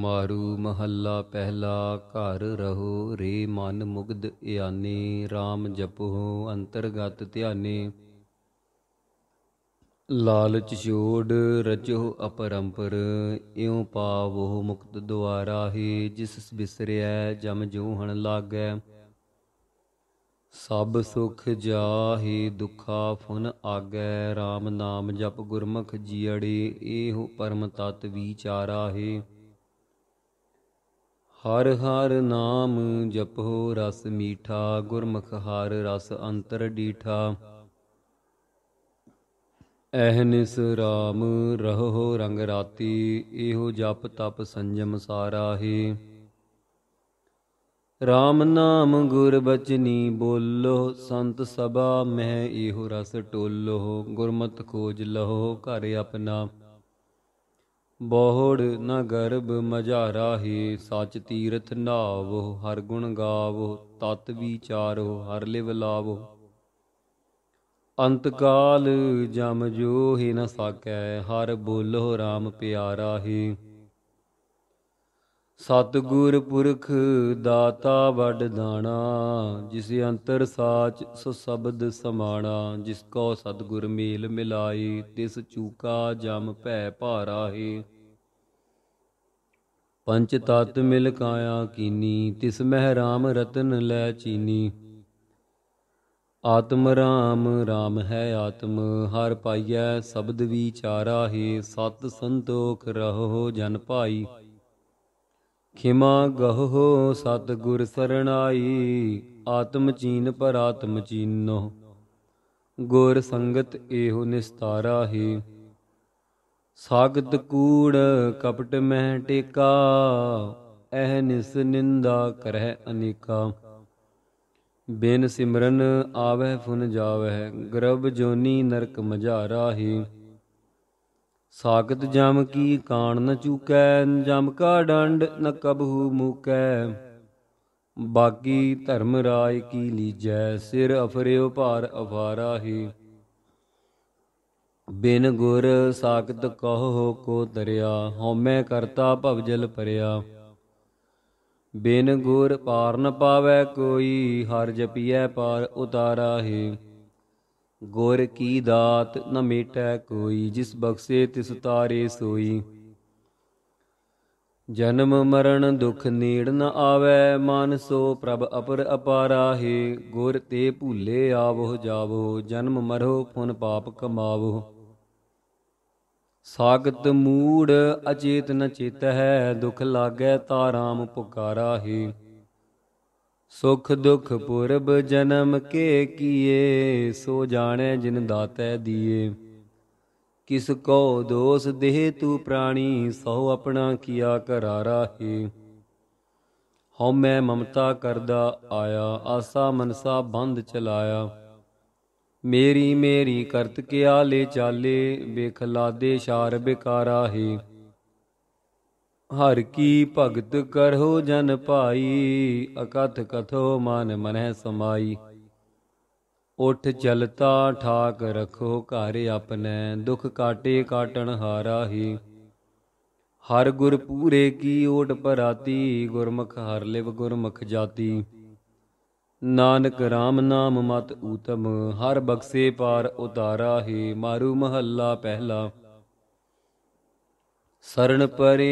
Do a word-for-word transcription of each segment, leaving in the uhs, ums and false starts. मारू महला पहला। घर रहो रे मन मुग्ध याने, राम जपहो अंतर्गत ध्याने। लालच छोड़ रचो अपरंपर, इं पावो मुक्त द्वारा ही। जिस बिसरिया जम जोहन लागै, सब सुख जाहि दुखा फुन आगै। राम नाम जप गुरमुख जियड़े, एहो परम तत्व विचारा है। हर हर नाम जपो रस मीठा, गुरमुख हर रस अंतर डीठा। एहनिस राम रहो रंग राती, एहो जप तप संजम सारा है। राम नाम गुर बचनी बोलो, संत सभा मह एहो रस टोलो। गुरमत खोज लहो घर अपना, बहुड़ न गर्भ मझारा ही। सच तीर्थ नावो हर गुण गावो, तत विचारो हर लिव लावो। अंतकाल जम जो ही न साकै, हर बोलो राम प्यारा ही। सतगुर पुरख दाता वडदाना, जिस अंतर साच सो सबद समाना। जिसको सतगुर मेल मिलाए, तिस चूका जम भै भारा है। पंच तत्व मिल काया कीनी, तिस मह राम रतन लै चीनी। आत्म राम राम है आत्म, हर पाइयै सबद विचारा है। सत संतोख रहो जन पाई, खिमा गहो सतगुर सरनाई। आत्म चीन पर आत्म चीनो, गुर संगत एहो निस्तारा ही। सागत कूड़ कपट मह टेका, एहनिस निंदा करह अनेका। बिन सिमरन आवह फुन जावह, गर्भ जोनी नरक मझारा ही। साकत जम की कान न चूकै, जम का दंड न कबहू मूकै। बाकी धर्म राय की लीजै, सिर अफरियो भार अफारा ही। बिन गुर साकत कहो को तरिया, होमै करता भवजल परिया। बिन गुर पार न पावै कोई, हर जपियै पार उतारा ही। गुर की दात न मेटै कोई, जिस बख्शे तिस तारे सोई। जन्म मरण दुख नेड़ न आवै, मन सो प्रभ अपर अपारा है। गुर ते भूले आवो जावो, जन्म मरो पुन पाप कमावो। सागत मूड अचेत न चेत है, दुख लागै ता राम पुकारा है। सुख दुख पूर्व जन्म के किए, सो जाने जिन दातै दिए। किसको दोष देह तू प्राणी, सो अपना किया करारा है। हौमै ममता करदा आया, आसा मनसा बंध चलाया। मेरी मेरी करत के आले चाले, बेखलादे शार बेकारा है। हर की भगत करहो जन पाई, अकथ कथो मन मनह समाई। उठ चलता ठाक रखो घर अपने, दुख काटे काटन हारा ही। हर गुर पूरे की ओट पराती, गुरमुख हर लिव गुरमुख जाती। नानक राम नाम मत ऊतम, हर बक्से पार उतारा ही। मारू महला पहला। शरण परे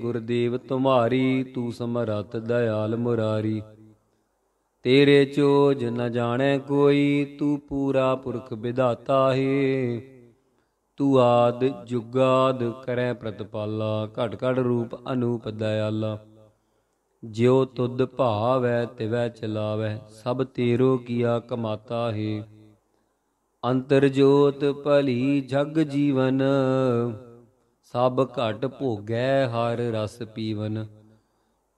गुरुदेव तुम्हारी, तू समरथ दयाल मुरारी। तेरे चोज न जाने कोई, तू पूरा पुरख विधाता है। तू आद जुगाद करै प्रतिपाला, घट घट रूप अनूप दयाला। ज्यो तुद भावै तिवै चलावै, सब तेरो किया कमाता है। अंतर ज्योत भली जग जीवन, सब घट भोगै हर रस पीवन।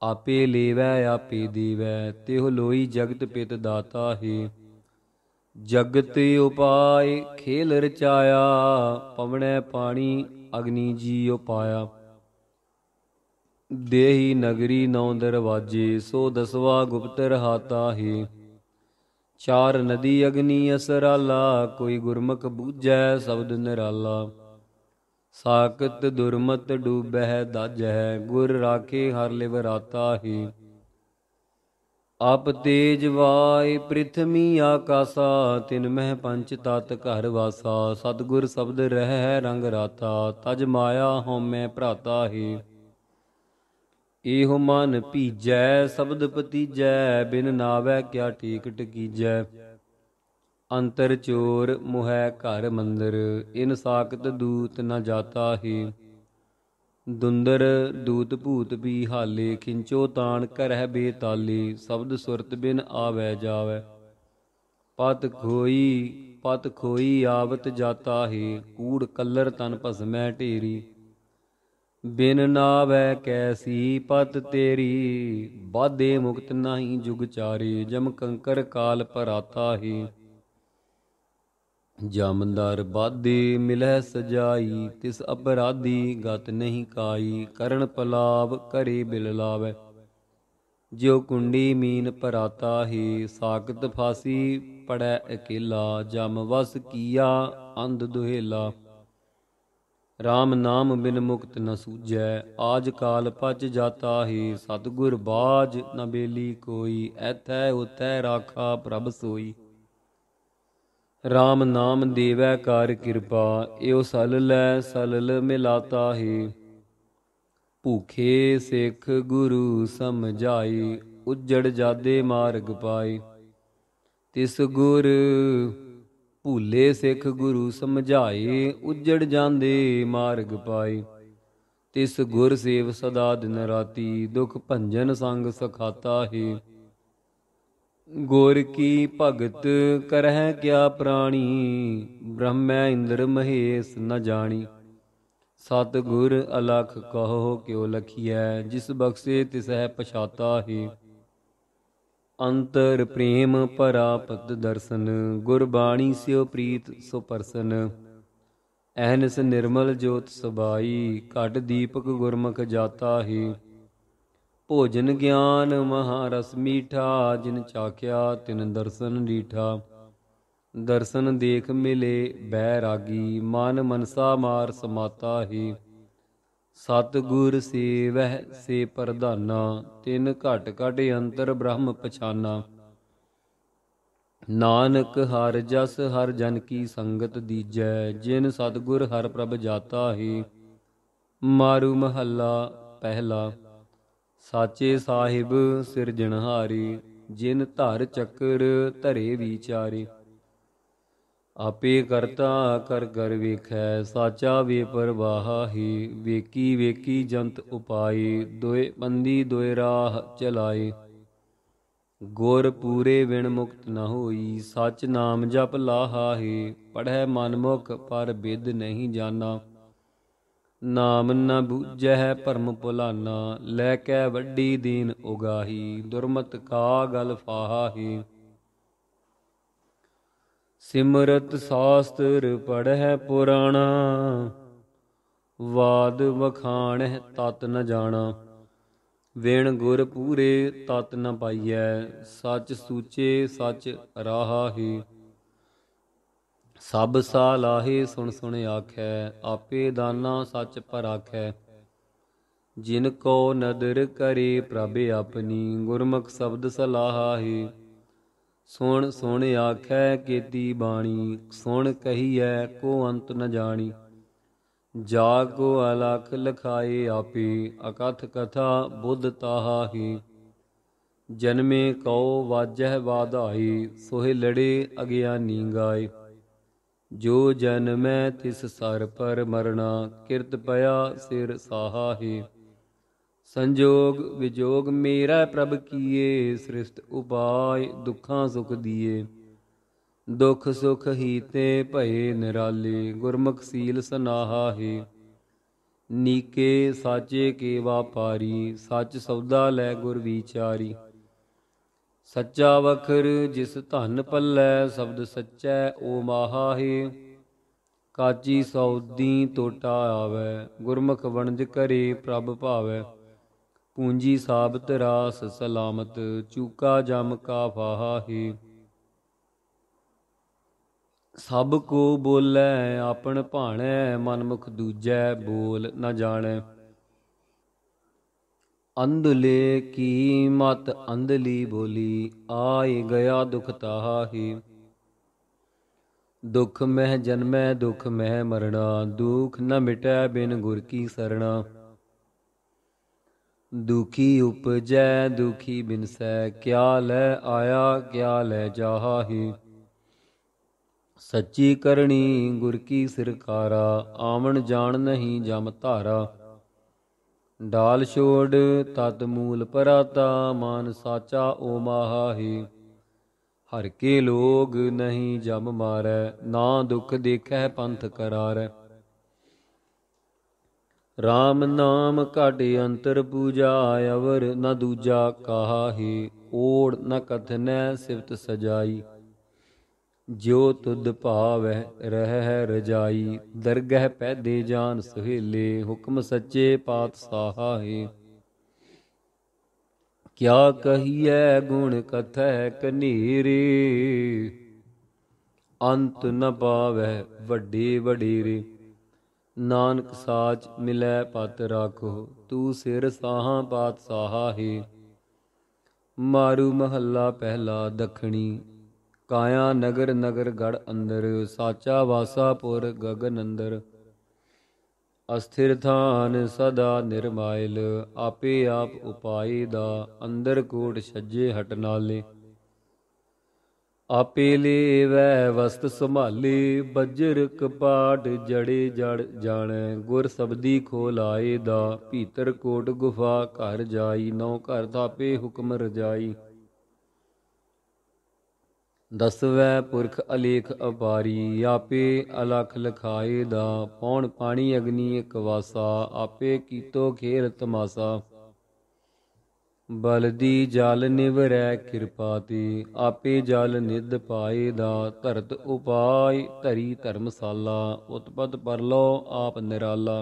आपे लेवै आपे देवै, तिहु लोई जगत पित दाता है। जगत उपाय खेल रचाया, पवनै पानी अग्नि जीव पाया। देही नगरी नौ दरवाजे, सो दसवा गुप्त रहाता है। चार नदी अग्नि असराला, कोई गुरमुख बूझै शब्द निराला। साकत दुर्मत डूबह दज है, गुर राखे हर लिव राता ही। आप तेज वाय पृथ्वी आकाशा, तिनमह पंच तत् घर वासा। सतगुर शब्द रह है रंग राता, तज माया होमै भ्राता ही। एहो मन भीजै शब्द पतीजै, बिन नावै क्या ठीक टकीजै। अंतर चोर मुहै घर मंदिर, इन साकत दूत न जाता ही। दुंदर दूत भूत भी हाले, खिंचो तान करह बेताली। शब्द सुरत बिन आवै जावै, पत खोई पत खोई आवत जाता ही। कूड़ कलर तन भसमै ढेरी, बिन नावै कैसी पत तेरी। बाधे मुक्त नाही जुगचारी, जम कंकर काल पराता ही। जामदार बाधे मिलह सजाई, तिस अपराधी गत नहीं काई। करण पलाव करे बिल लावै, जो कुंडी मीन पराता ही। साकत फांसी पड़ै अकेला, जम वस किया अंध दुहेला। राम नाम बिन मुक्त न सूझै, आज काल पच जाता ही। सतगुर बाज न बेली कोई, एथै उथै राखा प्रभ सोई। राम नाम देवै कार कृपा, एओ सलल सलल मिलाता ही। भूखे सिख गुरु समझाई, उजड़ जादे मार्ग पाई। तिस गुर भूले सिख गुरु समझाए, उजड़ जांदे मार्ग पाई। तिस गुर सेव सदा दिन राती, दुख भंजन संग सखाता ही। गोर की भगत करह क्या प्राणी, ब्रह्म इंद्र महेश न जानी। सतगुर अलख कहो क्यों लखिया, जिस बख्शे तिसह पछाता ही। अंतर प्रेम परापत दर्शन, गुरबाणी स्यो प्रीत सो परसन। एहनस निर्मल ज्योत सबाई, घट दीपक गुरमुख जाता ही। भोजन ज्ञान महारस मीठा, जिन चाख्या तिन दर्शन रीठा। दर्शन देख मिले बैरागी, मन मनसा मार समाता ही। सतगुर सेवह से प्रधाना, तिन घट घट अंतर ब्रह्म पछाना। नानक हर जस हर जन की संगत दीजै, जिन सतगुर हर प्रभ जाता ही। मारू महला पहला। साचे साहिब सिरजनहारी, जिन धर चक्र धरे विचारी। आपे करता कर कर वेखै, साचा वे परवाहा ही। वेकी वेकी जंत उपाई, दोए बंदी दोए राह चलाए। गुर पूरे बिन मुक्त न होई, सच नाम जप लाहा ही। पढ़ै मनमुख पर बिद नहीं जाना, नाम न बूझह भरम भुलाना। लैकै वड्डी दीन उगाही, दुर्मत का गल फाहा ही। सिमरत शास्त्र पढ़ह पुराणा, वाद वखाणह तत न जाना। वेण गुर पूरे तत न पाइयै, सच सूचे सच राहा ही। सब सा लाहे सुन सुन आखै, आपे दाना सच पर आखै। जिन को नदर करे प्रभे अपनी, गुरमुख शब्द सलाहा ही। सुन सुन आखै केती बाणी, सुन कहियै को अंत न जानी। जा को अलख लखाए आपे, अकथ कथा बुध ताहा ही। जन्मे कौ वाजह वाधाई, सोहे लड़े अज्ञानी गाए। जो जन्मै तिस सर पर मरना, किरत पया सिर साहा ही। संजोग विजोग मेरा प्रभ किए, सृष्ट उपाय दुखां सुख दिए। दुख सुख ही ते भये निराले, गुरमुख सील सनाहा ही। नीके साचे के वापारी, सच सौदा लै गुर विचारी। सच्चा वखर जिस धन पल्लै, शब्द सच्चै ओ माहा ही। काची सौदी तोटा आवै, गुरमुख वणज करे प्रभ भावै। पूंजी साबत रास सलामत, चूका जम का फाहा ही। सब को बोलै आपन भाणै मनमुख दूजै बोल न जाणै। अंधले की मत अंधली बोली आए गया दुख ताहा ही। दुख मह जन्मै दुख मह मरना दुख न मिटै बिन गुर की सरना। दुखी उपजै दुखी बिनसै क्या लै आया क्या लै जाहा ही। सच्ची करनी गुर की सिरकारा आमन जान नहीं जम धारा। डाल छोड़ तत मूल पराता मान साचा ओ माहा ही। हर के लोग नहीं जम मारै ना दुख देखै पंथ करारै। राम नाम घट अंतर पूजा अवर न दूजा कहा ही। ओढ़ न कथनै सिफत सजाई जो तुद भाव रह रजाई। दरगह पैदे जान सहेले हुक्म सच्चे पातशाह है। क्या कहिए गुण कथै कनेरे अंत न पावै वड्डे वडेरे। नानक साच मिलै पत राखो तू सिर साहा पातशाह है। मारू महला पहला दखणी काया नगर नगर गढ़ अंदर। साचा वासापुर गगन अंदर। अस्थिर थान सदा निर्मायल आपे आप उपाय दा। अंदर कोट छज्जे हटनाले आपे लेवै वस्त संभाले। बजर कपाट जड़े जड़ जाने गुर सबदी खोलाए दा। भीतर कोट गुफा घर जाई नौ घर थापे हुक्म रजाई। दसवै पुरख अलेख अपारी आपे अलख लखाए दा। पौन पानी अग्नि एकवासा आपे कीतो खेल तमासा। बलदी जल निवरै कृपाते आपे जल निध पाए दा। धरत उपाय धरी धर्मशाला उत्पत परलो आप निराला।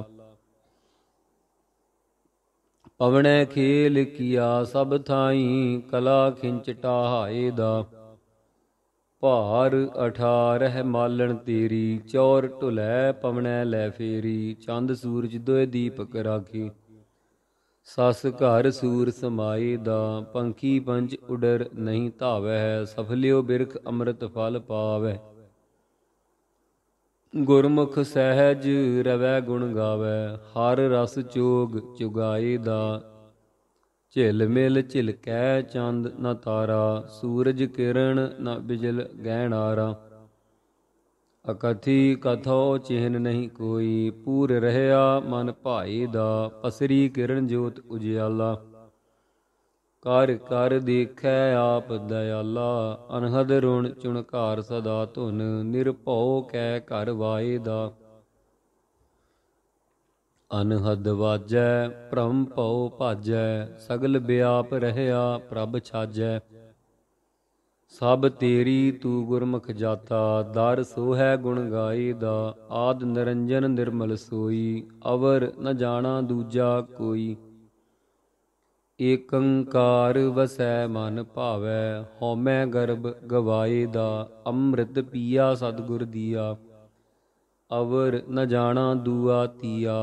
पवनै खेल किया सब थाई कला खिंच ढाए दा। भार अठारह मालन तेरी चौर ढुलै पवनै लै फेरी। चंद सूरज दोय दीपक राखी सस घर सूर समाए दा। पंखी पंच उडर नहीं धावै सफलियो बिरख अमृत फल पावै। गुरमुख सहज रवै गुण गावै हर रस चोग चुगाए दा। झिलमिल झिलकै चंद न तारा सूरज किरण न बिजल गहनारा। अकथी कथो चिहन नहीं कोई पूर रहया मन भाए दा। पसरी किरण ज्योत उजियाला कर कर देखै आप दयाला। अनहद ऋण चुणकार सदा धुन निरभौ कै कर वाए दा। अनहद वाजै भ्रम भौ भाजै सगल व्याप रहया प्रभ छाजै। सब तेरी तू गुरमुख जाता दर सोहै गुण गाए दा। आद निरंजन निर्मल सोई अवर न जाना दूजा कोई। एकंकार वसै मन भावै होमै गर्भ गवाए दा। अमृत पिया सतगुर दिया अवर न जाना दुआ तिया।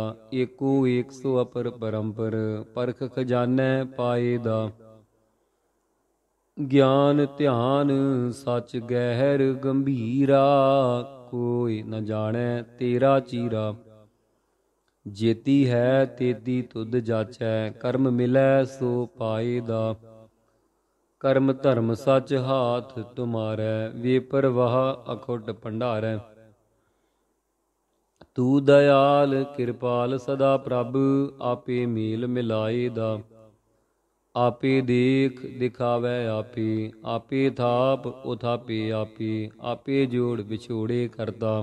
एको एक सो अपर परंपर परख खजानै पाए दा। ज्ञान ध्यान सच गहर गंभीरा कोई न जानै तेरा चीरा। जेती है तेती तुद जाचै कर्म मिलै सो पाए दा। कर्म धर्म सच हाथ तुम्हारै बेपरवाह अखुट भंडारै। तू दयाल कृपाल सदा प्रभ आपे मेल मिलाए दा। आपे देख दिखावै आपे आपे थाप उथापे आपे आपे जोड़ विछोड़े करता।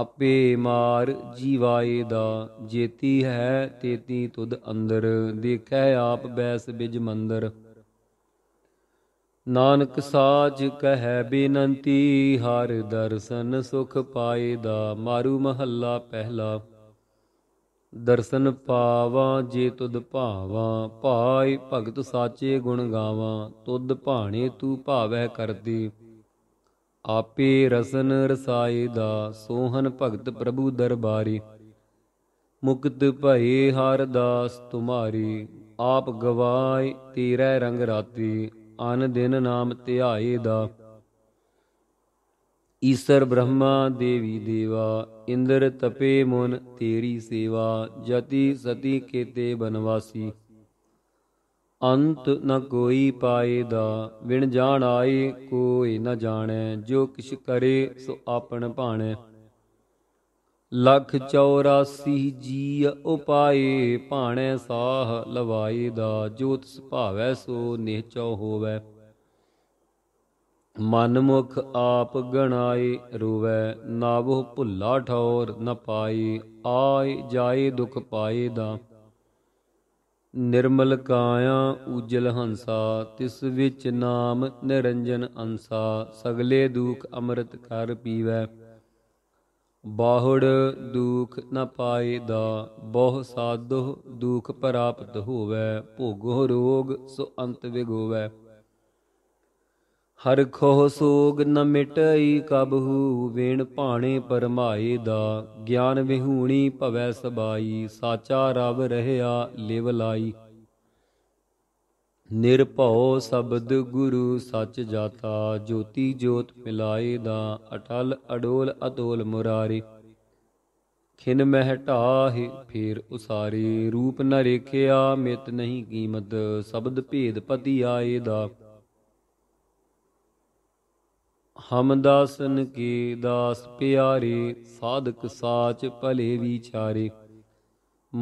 आपे मार जीवाए दा। जेती है तेती तुद अंदर देखै आप बैस बिज मंदर। नानक साज कहै बेनंती हर दर्शन सुख पाए दा। मारू महला पहला दर्शन पावां जे तुद भावां। भाए भगत साचे गुण गावां तुद भाणे तू भावै करती। आपे रसन रसाय दा सोहन भगत प्रभु दरबारी। मुक्त भये हरदास तुम्हारी, आप गवाए तेरै रंग राती। आन दिन नाम ध्याये दा ईश्वर ब्रह्मा देवी देवा। इंद्र तपे मुन तेरी सेवा, जति सती केते बनवासी। अंत न कोई पाए दा बिन जान आए कोई न जाने। जो किछ करे सो आपन भाणे। लख चौरासी जी उपाए भाणे साह लवाए दा। जो तिस भावै सो निहचौ होवै। मनमुख आप गणाए रोवै, नावो भुला ठौर न पाए। आए जाए दुख पाए दा निर्मल काया उजल हंसा। तिस विच नाम निरंजन अंसा, सगले दुख अमृत कर पीवै। बाहुड़ दुख न पाए दा, बहु साधु दुख प्राप्त होवै। भोगो रोग सो अंत विगोवै। हर खो सोग न मिटई कबहू, वेण भाणे परमाए दा। ज्ञान विहूणी भवै सबाई, साचा रब रहिया लिव लाई। निरभौ शब्द गुरु सच जाता, ज्योति ज्योत मिलाए दा। अटल अडोल अतोल मुरारी, खिन मह ढाहि फेर उसारी। रूप न रेखिया मित नहीं कीमत, शब्द भेद पति आए दा। हमदासन के दास प्यारे, साधक साच भले विचारे।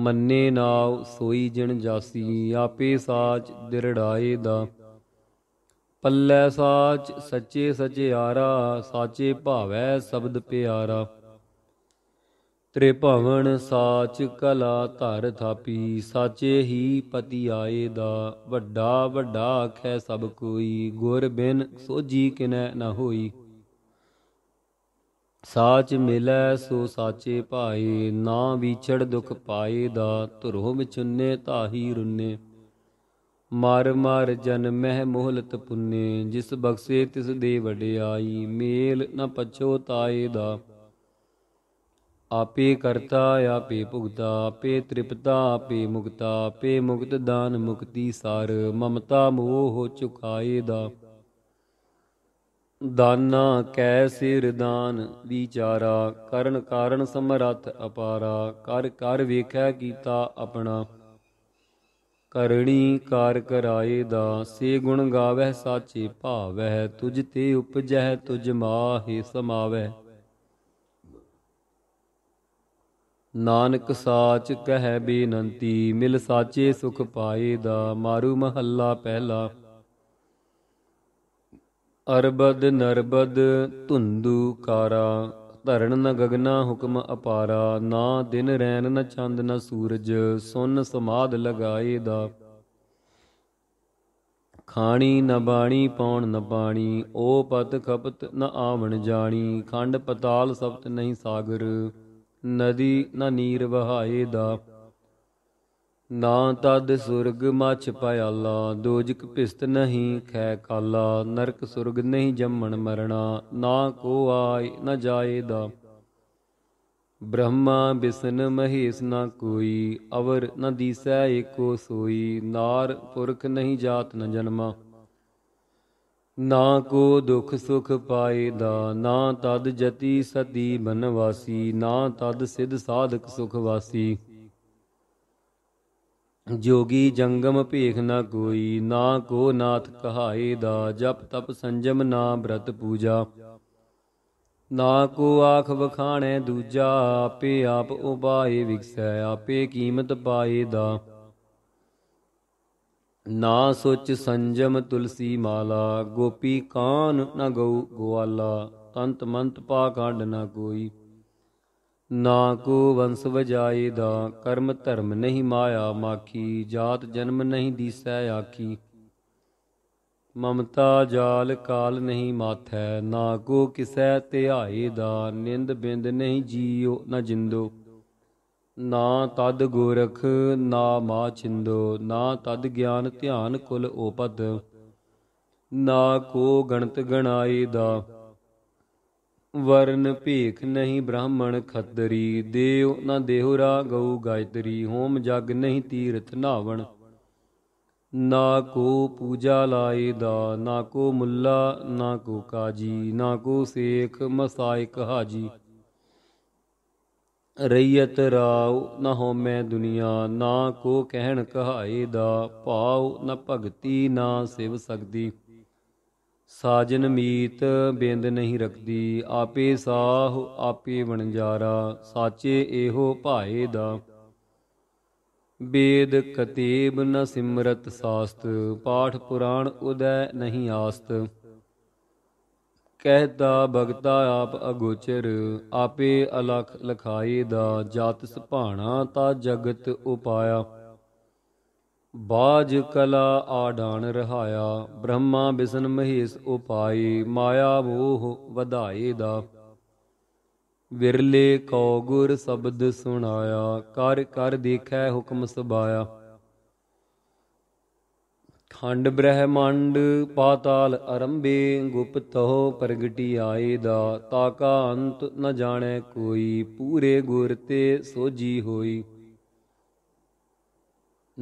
मन्ने नाव सोई जिन जासी, आपे साच दिरड़ाए दा। पल्लै साच सचे सचयारा, साचे भावै शब्द प्यारा। त्रिभवन साच कला धर थापी, साचे ही पति आए दा। वड्डा वड्डा आखै सब कोई, गुर बिन सोझी किनै न होई। साच मिलै सो साचे पाए, ना विछड़ दुख पाए दा। धुरो विचुन्ने ताही रुन्ने, मार मार जन्मह मोहलत पुन्ने। जिस बख्से तिस दे वडियाई, मेल न पछोताए दा। आपे करता आपे भुगता, आपे त्रिपता आपे मुक्ता। आपे मुक्त दान मुक्ति सार, ममता मोह चुकाए दा। दाना कै सिर दान विचारा, करन कारण समरथ अपारा। कर कर वेखै कीता अपना, करणी कार कराए दा। से गुण गावै साचे भावै, तुझ ते उपजह तुझ माहि समावै। नानक साच कह बेनंती, मिल साचे सुख पाए दा। मारू महला पहला, अरबद नरबद धुंदू कारा। धरण न गगना हुक्म अपारा, ना दिन रैन न चंद न सूरज। सुन समाध लगाए दा। खाणी न बाणी पौण न पाणी, ओ पत खपत न आवण जाणी। खंड पताल सप्त नहीं सागर, नदी न नीर बहाए दा। ना तद सुरग मछ पयाला, दोजक भिस्त नहीं खै काला। नरक सुरग नहीं जमण मरना, ना को आए न जाए दा। ब्रह्मा बिष्णु महेश ना कोई, अवर न दीसै एको सोई। नार पुरख नहीं जात न जन्मा, ना को दुख सुख पाए दा। ना तद जति सती बनवासी, ना तद सिद्ध साधक सुखवासी। जोगी जंगम भेख न कोई, ना को नाथ कहाए दा। जप तप संजम ना व्रत पूजा, ना को आख बखाणे दूजा। आपे आप उपाए विकसै, आपे कीमत पाए दा। ना सोच संजम तुलसी माला, गोपी कान न गऊ ग्वाला। तंत मंत पाखंड न कोई, ना को वंश वजाए दा। कर्म धर्म नहीं माया माखी, जात जन्म नहीं दीसै आखी। ममता जाल काल नहीं माथै, ना को किसै ध्याए दा। निंद बिंद नहीं जियो न जिंदो, ना तद गोरख ना मा छिंदो। ना तद ज्ञान ध्यान कुल ओपत, ना को गणत गणाए दा। वर्ण भेख नहीं ब्राह्मण खतरी, देव न देहुरा गऊ गायत्री, होम जग नहीं तीर्थ नावण, ना को पूजा लाए दा, ना को मुल्ला ना को काजी, ना को सेख मसाइक हाजी, रैयत राव न हो मैं दुनिया, ना को कहन कहाए दा, पाव न भगती ना सेव सकदी, साजन मीत बेंद नहीं रखदी, आपे साह आपे वणजारा, साचे एहो भाए दा, वेद कतेब न सिमरत सास्त, पाठ पुराण उदय नहीं आस्त, कहता भगता आप अगोचर, आपे अलख लखाए दा, जात सुभाणा ता जगत उपाया, बाज कला आडान रहाया, ब्रह्मा बिष्णु महेश उपाए, माया मोह वधाए दा, विरले कौ गुर शब्द सुनाया, कर कर देखै हुक्म सबाया, खंड ब्रह्मांड पाताल अरंबे, गुप्त हो प्रगटि आए दा, ताका अंत न जाने कोई, पूरे गुर ते सोजी होई,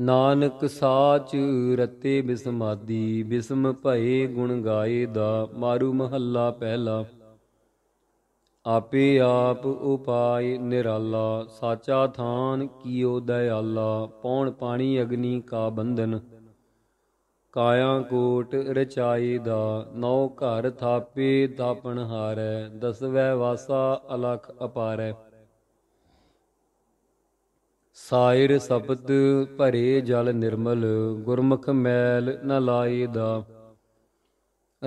नानक साच रते बिस्मादी, बिस्म भये गुण गाए दा, मारू महला पहला आपे आप उपाय निराला, साचा थान कियो दयाला, पौन पानी अग्नि का बंधन, काया कोट रचाई दा, नौ घर थापे तापन हारै, दसवै वासा अलख अपारै, सायर सपत भरे जल निर्मल, गुरमुख मैल न लाए दा,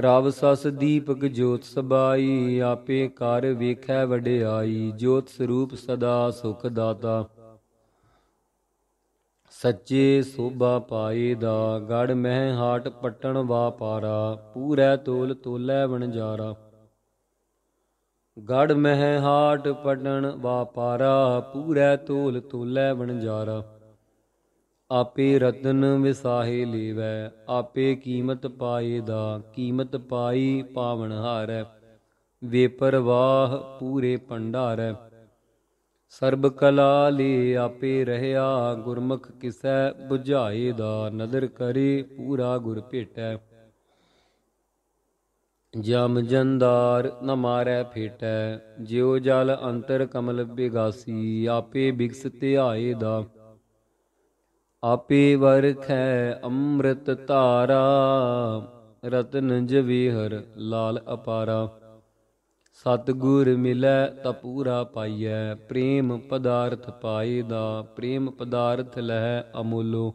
राव सस दीपक ज्योत सबाई, आपे कर वेखै वडियाई, ज्योत स्वरूप सदा सुख दाता, सच्चे सोभा पाए दा, गढ़ मह हाट पट्टन वापारा, पूरै तोल तोलै वणजारा, गढ़ मह हाट पट्टन वापारा, पूरै तोल तोलै वणजारा, आपे रतन विसाहे लेवै, आपे कीमत पाए दा, कीमत पाई पावन हारै, बेपरवाह पूरे भंडारै, सर्ब कला ले आपे रहया, गुरमुख किसै बुझाए दा, नदर करे पूरा गुर भेटै, जम जंदार न मारै फेटै, ज्यो जल अंतर कमल बिगासी, आपे बिगस त्याए दा, आपे वरखै अमृत धारा, रतन जवेहर लाल अपारा, सतगुर मिलै त पूरा पाइयै, प्रेम पदार्थ पाए दा, प्रेम पदार्थ लहै अमोलो,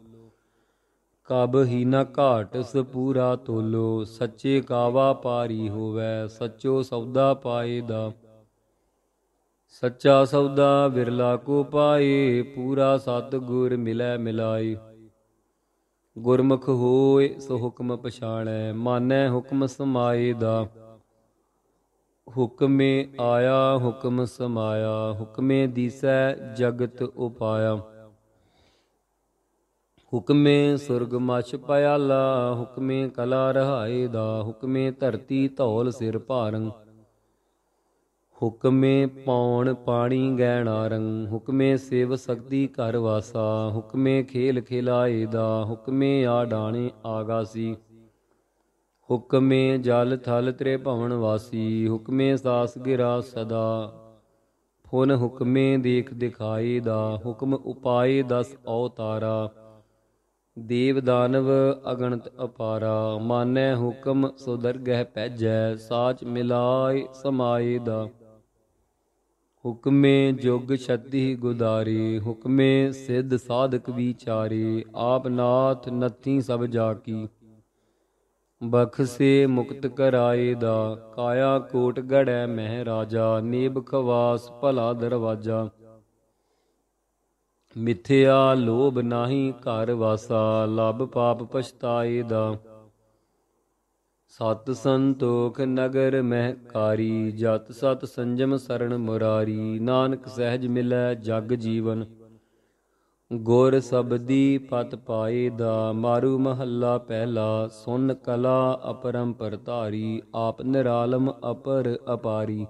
कब ही न घाट सपूरा तोलो, सच्चे कावा पारी होवै, सच्चो सौदा पाए दा, सच्चा सौदा विरला को पाए, पूरा सतगुर मिलै मिलाए, गुरमुख होए सो हुक्म पछाणै, मानै हुक्म समाए दा, हुक्मे आया हुक्म समाया, हुक्मे दिसै जगत उपाया, हुक्मे सुरग मछ पयाला, हुक्मे कला रहाए दा, हुक्मे धरती धौल सिर भारंग, हुक्मे पौन पाणी गहना रंग, हुक्मे सेव सकती घर वासा, हुक्मे खेल खिलाए दा, हुक्मे आडाने आगासी, हुक्मे जल थल त्रे भवन वासी, हुक्मे सास गिरा सदा, फुन हुक्मे देख दिखाए दा, हुक्म उपाय दस अवतारा, देव दानव अगणत अपारा, मानै हुक्म सो दरगह पैजै, साच मिलाए समाए दा, हुक्मे जुग छति गुदारे, हुक्मे सिद्ध साधक विचारे, आप नाथ नथी सब जाकी, बखसे मुक्त कराए दा, काया कोट गढ़ै मह राजा, नेब खवास भला दरवाजा, मिथ्या लोभ नाही घर वासा, लभ पाप पछताए दा, सत संतोख नगर महकारी, जत सत संजम शरण मुरारी, नानक सहज मिलै जग जीवन, गुर सबदी पत पाए दा, मारू महला पहला सुन कला अपरंपरतारी, आप निरालम अपर अपारी।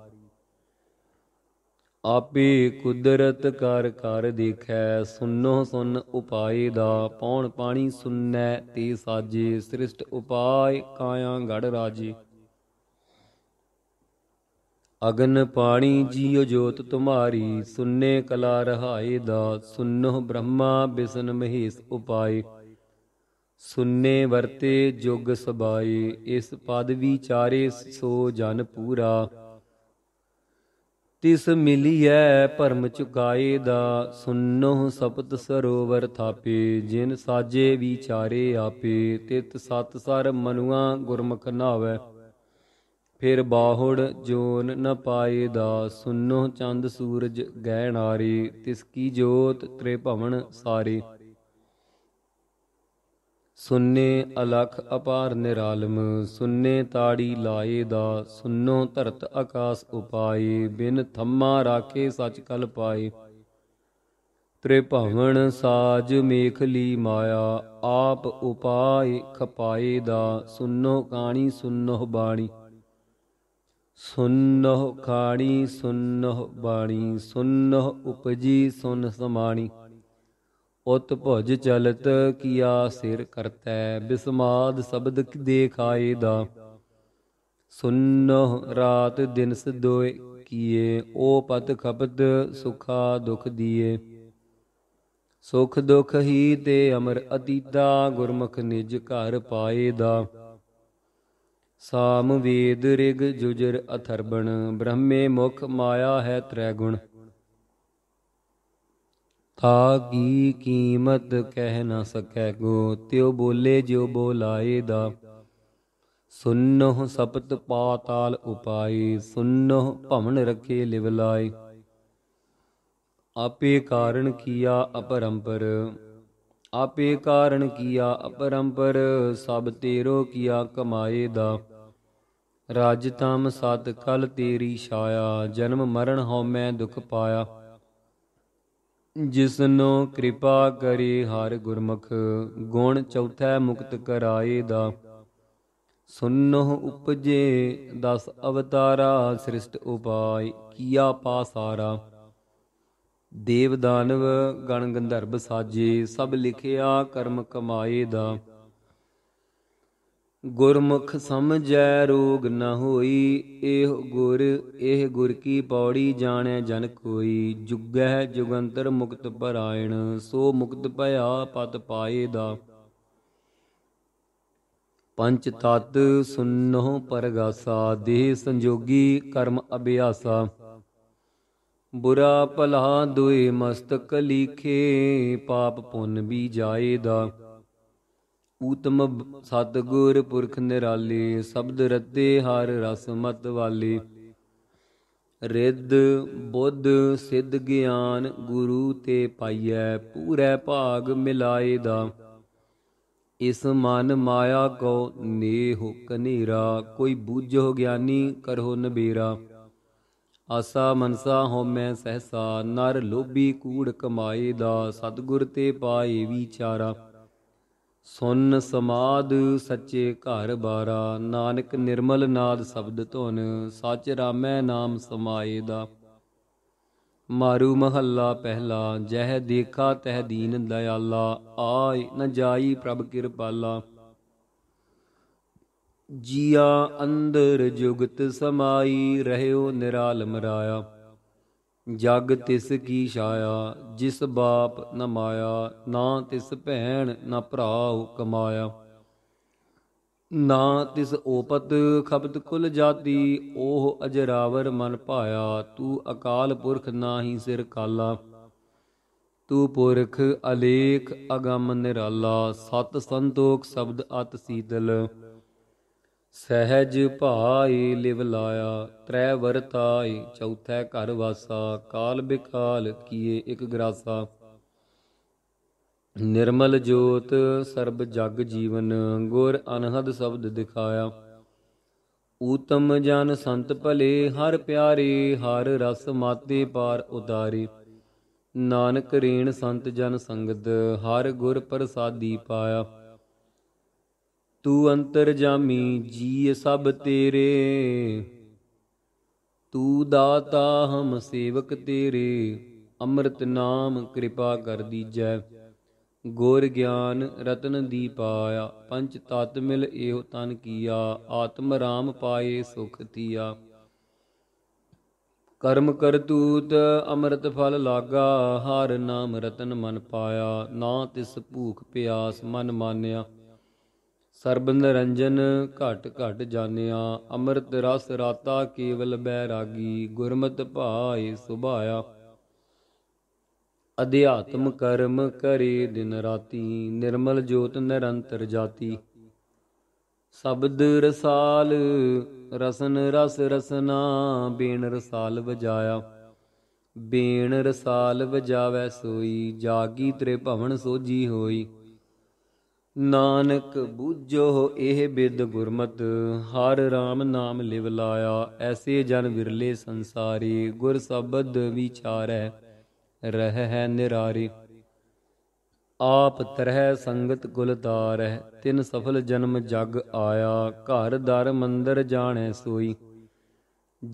आपे कुदरत कर कर देखै, सुनो सुन उपाय दा। पौन पानी सुन्नै ते साजे, सृष्ट उपाय काया गढ़ राजे। अगन पानी जियो ज्योत तुम्हारी, सुन्ने कला रहाय दा। सुनो ब्रह्मा बिसन महेश उपाय, सुन्ने वरते जुग सबाए। इस पद विचारे सो जन पूरा, तिस मिलियै भरम चुकाए दा। सुनो सपत सरोवर थापे, जिन साजे विचारे आपे। तित सत सर मनुआ गुरमुख नावै, फिर बाहुड़ जोन न पाए दा। सुनो चंद सूरज गै नारे, तिसकी जोत त्रिभवन सारे। सुन्ने अलख अपार निरालम, सुन्ने ताड़ी लाए दा। सुनो धरत आकाश उपाय, बिन थम्मा राखे सच कल पाए। त्रिभवन साज मेखली माया, आप उपाय खपाए दा। सुनो काणी सुनो बाणी, सुनो खाणी सुनो बाणी। सुनो उपजी सुन समाणी, उत्भुज चलत किया सिर करतै। बिस्माद शब्द देखाए दा। सुनो रात दिन सदोय किए, ओ पत खपत सुखा दुख दिए। सुख दुख ही ते अमर अतीता, गुरमुख निज घर पाए दा। साम वेद ऋग जुजर अथर्वण, ब्रह्मे मुख माया है त्रैगुण। ताकी कीमत कह न सकै गो, त्यो बोले ज्यो बोलाए दा। सुनो सपत पाताल उपाय, सुनो भवन रखे लिवलाय। आपे कारण किया अपरंपर, आपे कारण किया अपरंपर। सब तेरो किया कमाए दा। राजतम सत कल तेरी छाया, जन्म मरण होमै दुख पाया। जिसनो कृपा करे हर गुरमुख, गुण चौथै मुक्त कराए दा। सुनो उपजे दस अवतारा, सृष्ट उपाय किया पासारा। देव दानव गण गंधर्व साजे, सब लिखिया कर्म कमाए दा। गुरमुख समझै रोग न होई, एह गुर एह गुर की पौड़ी जाने जन कोई। जुगै जुगंतर मुक्त परायण, सो मुक्त भया पत पाए दा। पंच तत् सुनो परगासा, देह संजोगी कर्म अभ्यासा। बुरा भला दुए मस्तक लिखे, पाप पुन भी जाए दा। ऊतम सतगुर पुरख निराले, शब्द रते हर रस मत वाले। रिद बुद्ध सिद्ध ज्ञान गुरु ते पाइयै, पूरै भाग मिलाए दा। इस मन माया को नेह कनेरा, कोई बूझो ज्ञानी करो नबेरा। आसा मनसा होमै सहसा, नर लोभी कूड़ कमाए दा। सतगुर ते पाए विचारा, सुन समाद सच्चे घर बारा। नानक निर्मल नाद शब्द धुन, सच रामै नाम समाए दा। मारू महला पहला, जह देखा तह दीन दयाला। आय न जाई प्रभ कृपाला। जिया अंदर जुगत समाई, रहयो निरालम राया। जग तिस की छाया, जिस बाप न माया। ना तिस भैन न भ्राऊ कमाया, ना तिस ओपत खपत कुल जाति। ओह अजरावर मन पाया, तू अकाल पुरख ना ही सिर काला। तू पुरख अलेख अगम निराला, सत संतोख शब्द अत सीतल। सहज भाए लिव लाया, त्रै वरताय चौथै घर वासा। काल बिकाल किए इक ग्रासा, निर्मल ज्योत सर्ब जग जीवन। गुर अनहद शब्द दिखाया, ऊतम जन संत भले हर प्यारे। हर रस माते पार उतारे, नानक रेण संत जन संगत। हर गुर प्रसादी पाया, तू अंतरजामी। जी सब तेरे तू दाता हम सेवक तेरे, अमृत नाम कृपा कर दीजै। गुर ज्ञान रतन दी पाया, पंच तत् मिल एहो तन किया, आत्म राम पाए सुख थिया। कर्म करतूत अमृत फल लागा, हर नाम रतन मन पाया, ना तिस भूख प्यास मन मानिया। सर्ब निरंजन घट घट जानिया, अमृत रस राता केवल बैरागी, गुरमत भाए सुभाया। अध्यात्म कर्म करे दिन राती, निर्मल ज्योत निरंतर जाती। शब्द रसाल रसन रस रसना, बेण रसाल बजाया। बेण रसाल बजावै सोई, जागी त्रिभवन सोजी होई। नानक बूझो एह बिद गुरमत, हर राम नाम लिव लाया। ऐसे जन विरले संसारे, गुर शब्द विचारै रह है निरारे। आप तरह संगत कुल तारह, तिन सफल जन्म जग आया। घर दर मंदिर जाणै सोई,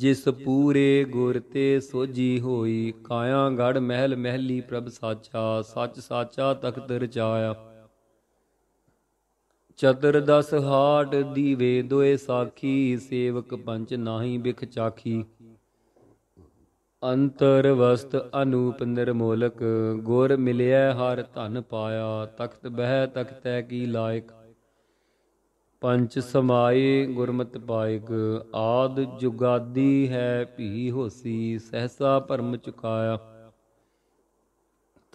जिस पूरे गुर ते सोजी होई। काया गढ़ महल महली प्रभ साचा, सच साचा तख्त रचाया। चतुर्दस हाट दीवे दोए साखी, सेवक पंच नाही बिख चाखी। अंतर वस्त अनूप निर्मोलक, गुर मिलिया हर धन पाया। तख्त बह तख्त की लायक, पंच समाये गुरमत पायक। आद जुगादी है भी होसी, सहसा भरम चुकाया।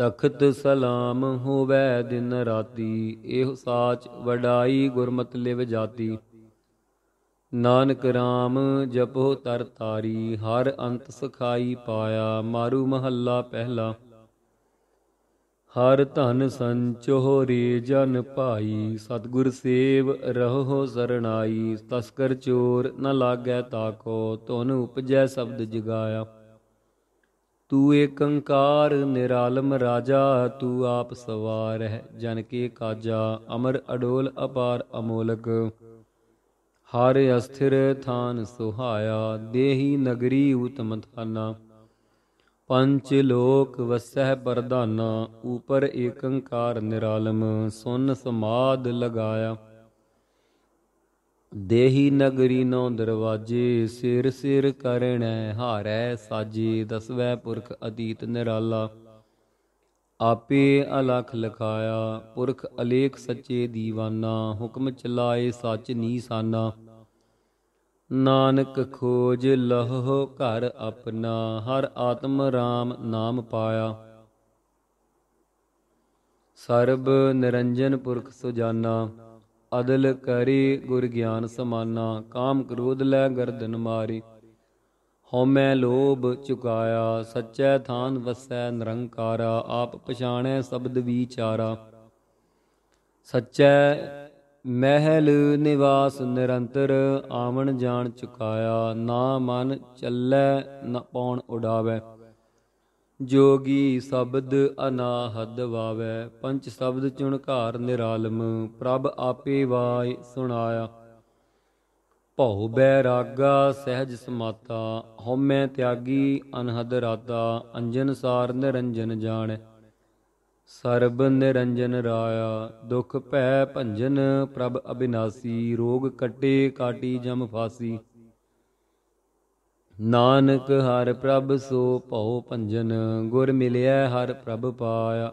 तखत सलाम होवै दिन राती, एहो साच वडाई गुरमत लिव जाती। नानक राम जपो तर तारी, हर अंत सखाई पाया। मारू महला पहला। हर धन संचो रे जन भाई, सतगुर सेव रहो सरनाई। तस्कर चोर न लागै ताको, तुन उपजै शब्द जगाया। तू एकंकार निरालम राजा, तू आप सवार है जन के काजा। अमर अडोल अपार अमोलक, हर अस्थिर थान सुहाया। देही नगरी उत्तम थाना, पंच लोक वसह परदाना। ऊपर एकंकार निरालम, सुन समाद लगाया। देही नगरी नौ दरवाजे, सिर सिर करण हारै साजे। दसवै पुरख अतीत निराला, आपे अलख लखाया। पुरख अलेख सच्चे दीवाना, हुक्म चलाए सच नीसाना। नानक खोज लहो घर अपना, हर आत्म राम नाम पाया। सर्ब निरंजन पुरख सुजाना, अदल करे गुर ज्ञान समाना। काम क्रोध लै गर्दन मारी, हौमै लोभ चुकाया। सच्चै थान वसै निरंकारा, आप पछाणै शब्द विचारा। सच्चै महल निवास निरंतर, आमन जान चुकाया। ना मन चलै न पौन उड़ावै, जोगी शब्द अनाहद वावै। पंच शब्द चुणकार निरालम, प्रभ आपे वाय सुनाया। भौ बैरागा सहज समाता, हौमै त्यागी अनहद राता। अंजन सार निरंजन जाने, सर्ब निरंजन राया। दुख भै भंजन प्रभ अबिनासी, रोग कटे काटी जम फासी। नानक हर प्रभ सो भौ भंजन, गुर मिलिया हर प्रभ पाया।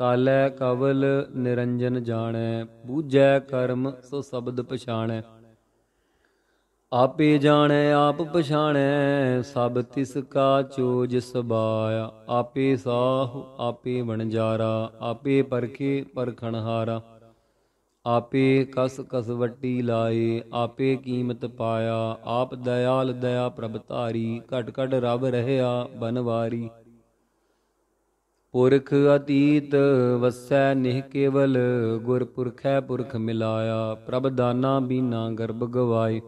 कालै कवल निरंजन जाणै, बूझै कर्म सो शब्द पछाणै। आपे जाणै आप पछाणै, सब तिसका चोज सबाया। आपे साहु आपे वणजारा, आपे परखे परखणहारा। आपे कस कसवटी लाए, आपे कीमत पाया। आप दयाल दया प्रभतारी, घट घट रब रहया बनवारी। पुरख अतीत वसै निह केवल, गुर पुरखै पुरख मिलाया। प्रभ दाना बीना गर्भ गवाए,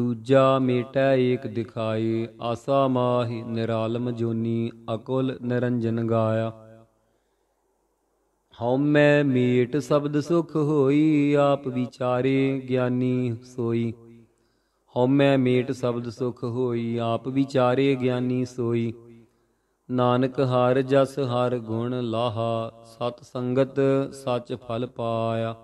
दूजा मेटै एक दिखाए। आसा माहि निरालम जोनी, अकुल निरंजन गाया। हौमै मेट शब्द सुख होई, आप विचारे ज्ञानी सोई। हौमै मेट शब्द सुख होई, आप विचारे ज्ञानी सोई। नानक हर जस हर गुण लाहा, सत संगत सच फल पाया।